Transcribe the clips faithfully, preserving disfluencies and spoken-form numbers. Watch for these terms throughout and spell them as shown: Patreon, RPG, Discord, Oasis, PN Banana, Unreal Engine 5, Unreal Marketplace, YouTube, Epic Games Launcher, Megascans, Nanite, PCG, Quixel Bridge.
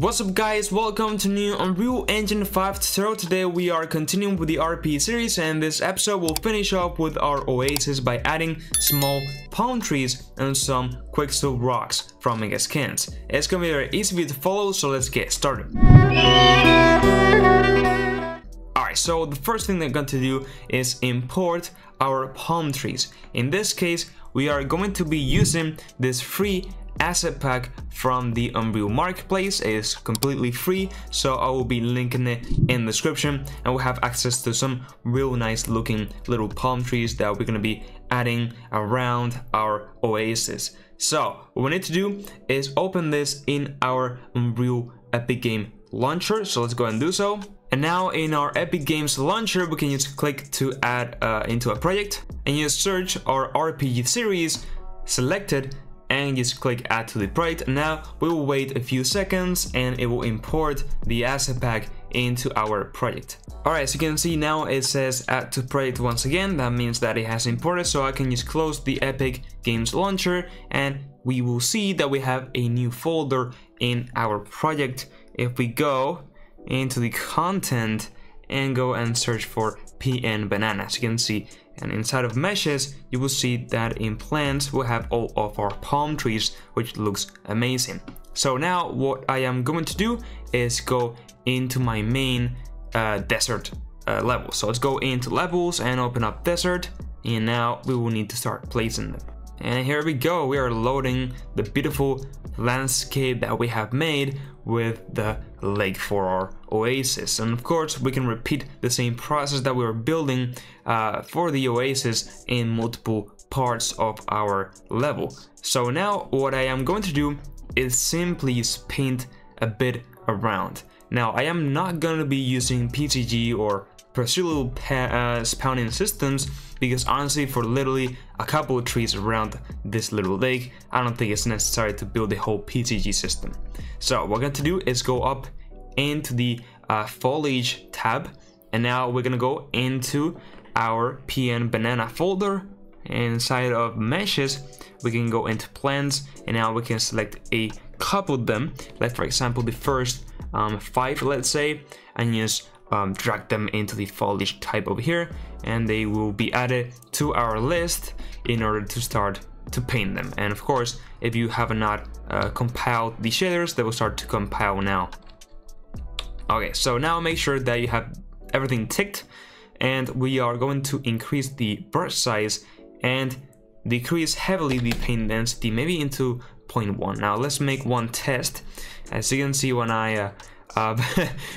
What's up guys, welcome to new Unreal Engine five tutorial. Today we are continuing with the R P G series, and this episode will finish up with our Oasis by adding small palm trees and some Quixel rocks from Megascans. It's gonna be very easy to follow, so let's get started. So the first thing they're going to do is import our palm trees. In this case, we are going to be using this free asset pack from the Unreal Marketplace. It is completely free, so I will be linking it in the description, and we'll have access to some real nice looking little palm trees that we're going to be adding around our Oasis. So what we need to do is open this in our Unreal Epic Game Launcher, so let's go ahead and do so. And now in our Epic Games Launcher, we can just click to add uh, into a project, and just search our R P G series selected, and just click add to the project. And now we will wait a few seconds, and it will import the asset pack into our project. Alright, so you can see now it says add to project once again. That means that it has imported, so I can just close the Epic Games Launcher, and we will see that we have a new folder in our project. If we go into the content and go and search for P N Banana, as you can see, and inside of meshes you will see that in plants we'll have all of our palm trees, which looks amazing. So now what I am going to do is go into my main uh, desert uh, level. So let's go into levels and open up desert, and now we will need to start placing them. And here we go, we are loading the beautiful landscape that we have made with the lake for our Oasis. And of course we can repeat the same process that we were building uh, for the Oasis in multiple parts of our level. So now what I am going to do is simply paint a bit around. Now I am not going to be using P C G or procedural uh, spawning systems, because honestly, for literally a couple of trees around this little lake, I don't think it's necessary to build the whole P C G system. So what we're going to do is go up into the uh, foliage tab, and now we're going to go into our P N Banana folder. Inside of meshes we can go into plants, and now we can select a couple of them, like for example the first um, five, let's say, and just Um, drag them into the foliage type over here, and they will be added to our list in order to start to paint them. And of course, if you have not uh, compiled the shaders, they will start to compile now. Okay, so now make sure that you have everything ticked, and we are going to increase the brush size and decrease heavily the paint density, maybe into zero point one. Now let's make one test. As you can see, when I uh, Uh,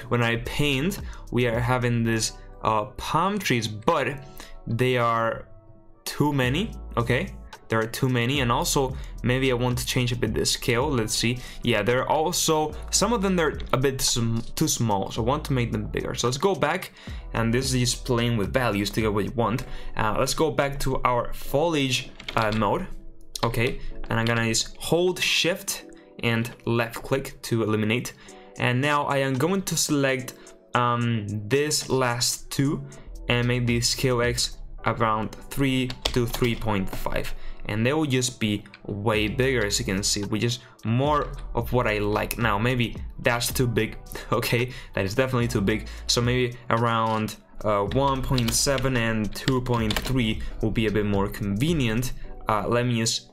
when I paint, we are having these uh, palm trees, but they are too many. Okay, there are too many, and also maybe I want to change a bit the scale. Let's see. Yeah, there are also some of them they're a bit sm too small, so I want to make them bigger. So let's go back, and this is just playing with values to get what you want. Uh, let's go back to our foliage uh, mode. Okay, and I'm gonna just hold shift and left click to eliminate. And now I am going to select um, this last two and make the scale X around three to three point five, and they will just be way bigger, as you can see, which is more of what I like. Now maybe that's too big. Okay, that is definitely too big, so maybe around uh, one point seven and two point three will be a bit more convenient. Uh, let me just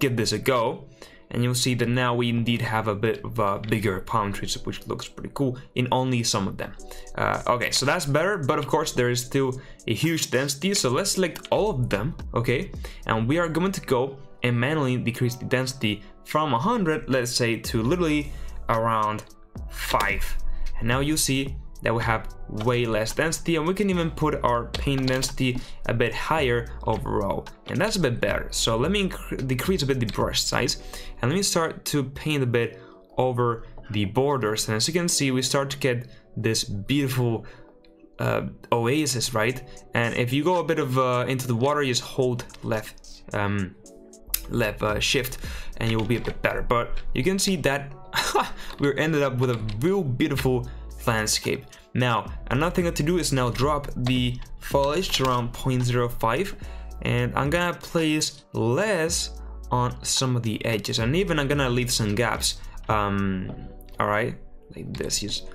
give this a go. And you'll see that now we indeed have a bit of uh, bigger palm trees, which looks pretty cool in only some of them. Uh, okay, so that's better, but of course there is still a huge density, so let's select all of them, okay? And we are going to go and manually decrease the density from one hundred, let's say, to literally around five. And now you see that we have way less density, and we can even put our paint density a bit higher overall, and that's a bit better. So let me decrease a bit the brush size, and let me start to paint a bit over the borders. And as you can see, we start to get this beautiful uh, Oasis, right? And if you go a bit of uh, into the water, you just hold left um, left uh, shift, and you will be a bit better. But you can see that we ended up with a real beautiful landscape. Now another thing to do is now drop the foliage to around zero point zero five, and I'm gonna place less on some of the edges, and even I'm gonna leave some gaps um, all right, like this, just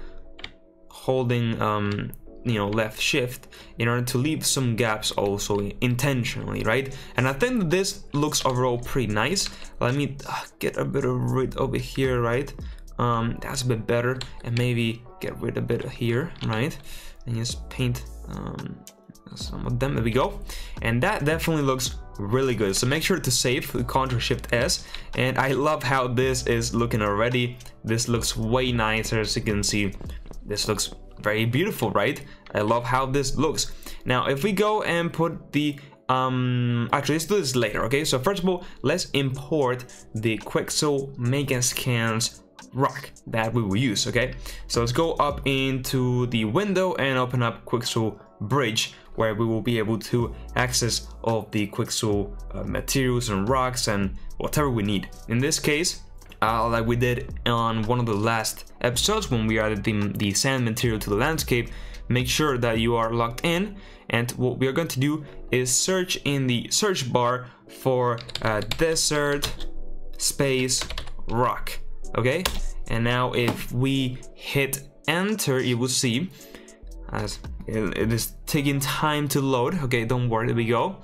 holding um you know left shift in order to leave some gaps also intentionally, right? And I think that this looks overall pretty nice. Let me get a bit of rid over here, right? Um that's a bit better, and maybe get rid a bit of here, right? And just paint um some of them. There we go. And that definitely looks really good. So make sure to save with control shift S. And I love how this is looking already. This looks way nicer. As you can see, this looks very beautiful, right? I love how this looks. Now if we go and put the um actually let's do this later. Okay, so first of all, let's import the Quixel Megascans rock that we will use. Okay, so let's go up into the window and open up Quixel Bridge, where we will be able to access all the Quixel uh, materials and rocks and whatever we need. In this case, uh, like we did on one of the last episodes when we added the, the sand material to the landscape, make sure that you are logged in. And what we are going to do is search in the search bar for uh, desert space rock. Okay, and now if we hit enter, you will see as it is taking time to load. Okay, don't worry, there we go.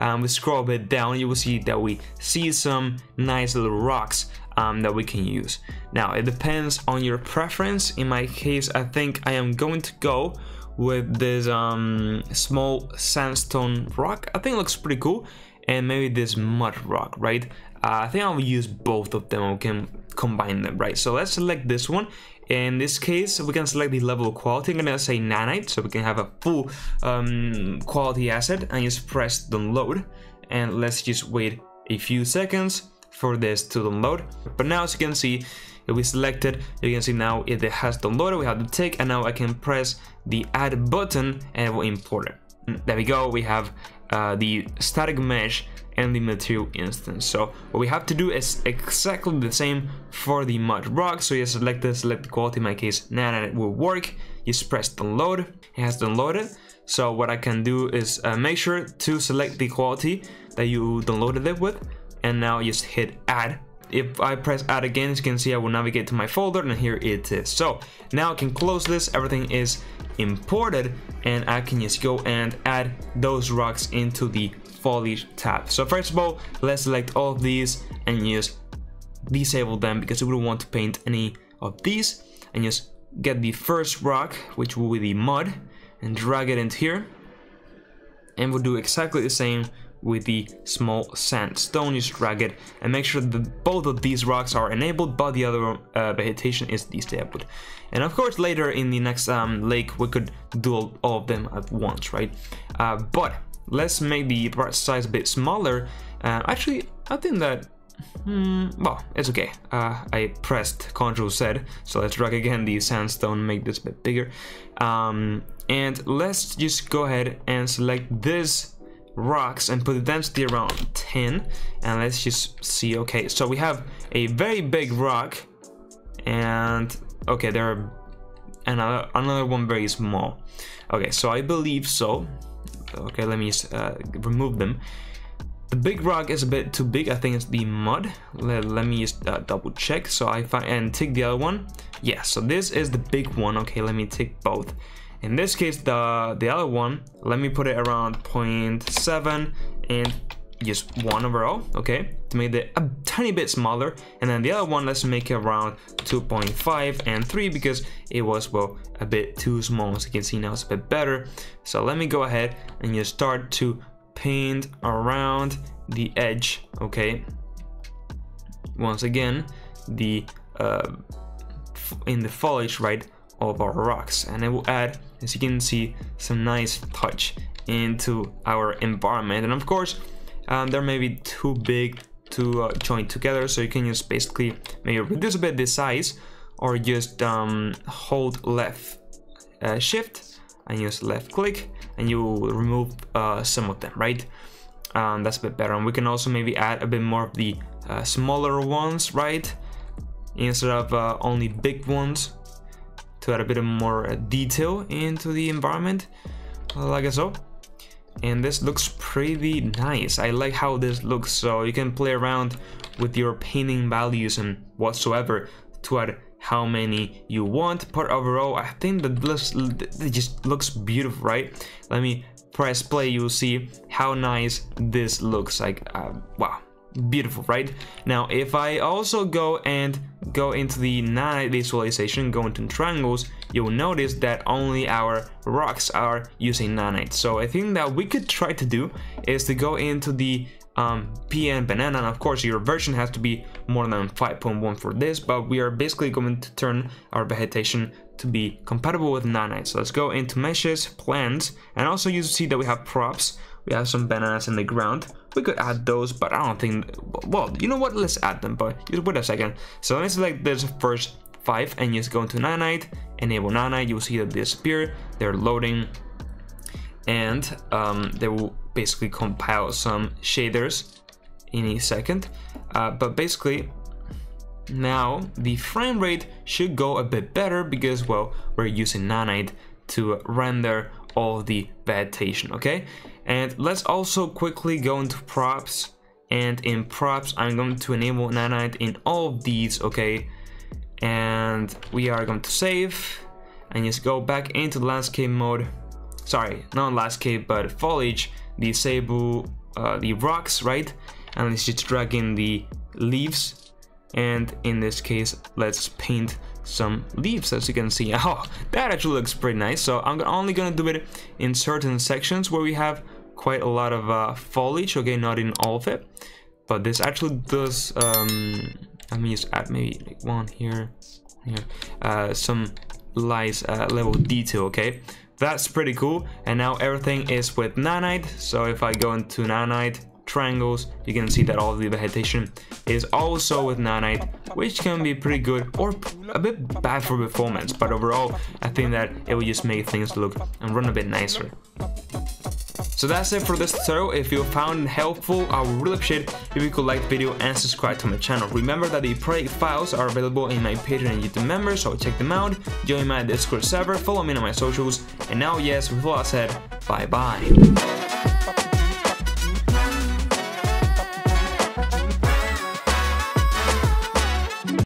Um, we scroll a bit down, you will see that we see some nice little rocks um, that we can use. Now it depends on your preference. In my case, I think I am going to go with this um, small sandstone rock. I think it looks pretty cool. And maybe this mud rock, right? Uh, I think I'll use both of them. We can combine them, right? So let's select this one. In this case, we can select the level of quality. I'm gonna say Nanite, so we can have a full um, quality asset, and just press download. And let's just wait a few seconds for this to download. But now, as you can see, if we select it, you can see now it has downloaded. We have the tick, and now I can press the add button, and it will import it. There we go. We have uh, the static mesh and the material instance. So what we have to do is exactly the same for the mud rock. So you select the select quality. In my case, nah, nah, it will work. Just press download. It has downloaded. So what I can do is uh, make sure to select the quality that you downloaded it with, and now just hit add. If I press add again, as you can see, I will navigate to my folder, and here it is. So now I can close this. Everything is imported, and I can just go and add those rocks into the foliage tab. So first of all, let's select all of these and just disable them, because we don't want to paint any of these, and just get the first rock, which will be the mud, and drag it into here. And we'll do exactly the same with the small sandstone. Just drag it and make sure that both of these rocks are enabled, but the other uh, vegetation is disabled. And of course, later in the next um, lake, we could do all, all of them at once, right? Uh, but let's make the part size a bit smaller. Uh, actually, I think that, hmm, well, it's okay. Uh, I pressed control Z, so let's drag again the sandstone, make this a bit bigger. Um, and let's just go ahead and select this rocks and put the density around ten, and let's just see. Okay, so we have a very big rock, and okay, there are another another one very small. Okay, so I believe so. Okay, let me just uh, remove them. The big rock is a bit too big. I think it's the mud. Let, let me just uh, double check. So I find and take the other one. Yeah, so this is the big one. Okay, let me take both. In this case, the the other one, let me put it around zero point seven and just one overall, okay, to make it a tiny bit smaller. And then the other one, let's make it around two point five and three, because it was, well, a bit too small. As you can see now, it's a bit better. So let me go ahead and just start to paint around the edge, okay? Once again, the uh, in the foliage, right, of our rocks, and it will add, as you can see, some nice touch into our environment. And of course, um, they're maybe too big to uh, join together, so you can just basically maybe reduce a bit the size, or just um, hold left uh, shift and just left click, and you will remove uh, some of them, right? Um, that's a bit better. And we can also maybe add a bit more of the uh, smaller ones, right, instead of uh, only big ones, to add a bit more detail into the environment, like so. And this looks pretty nice. I like how this looks. So you can play around with your painting values and whatsoever to add how many you want per overall. I think that looks, it just looks beautiful, right? Let me press play, you'll see how nice this looks like. Uh, wow, beautiful, right? Now, if I also go and go into the Nanite visualization, go into triangles, you'll notice that only our rocks are using Nanite. So I think that we could try to do is to go into the um, P N Banana, and of course your version has to be more than five point one for this, but we are basically going to turn our vegetation to be compatible with Nanite. So let's go into meshes, plants, and also you see that we have props. We have some bananas in the ground. We could add those, but I don't think, well, you know what, let's add them, but just wait a second. So let me select this first five and just go into Nanite, enable Nanite, you'll see that they disappear, they're loading, and um, they will basically compile some shaders in a second. Uh, but basically, now the frame rate should go a bit better because, well, we're using Nanite to render all the vegetation, okay? And let's also quickly go into props, and in props I'm going to enable Nanite in all of these, okay? And we are going to save and just go back into landscape mode. Sorry, not landscape, but foliage. Disable uh, the rocks, right? And let's just drag in the leaves, and in this case let's paint some leaves, as you can see. Oh, that actually looks pretty nice. So I'm only gonna do it in certain sections where we have quite a lot of uh, foliage, okay, not in all of it, but this actually does. um let me just add maybe like one here, here uh some light uh, level detail, okay? That's pretty cool. And now everything is with Nanite. So if I go into Nanite triangles, you can see that all the vegetation is also with Nanite, which can be pretty good or a bit bad for performance, but overall I think that it will just make things look and run a bit nicer. So that's it for this tutorial. If you found it helpful, I would really appreciate it if you could like the video and subscribe to my channel. Remember that the project files are available in my Patreon and YouTube members, so check them out, join my Discord server, follow me on my socials, and now yes, with all that said, bye bye.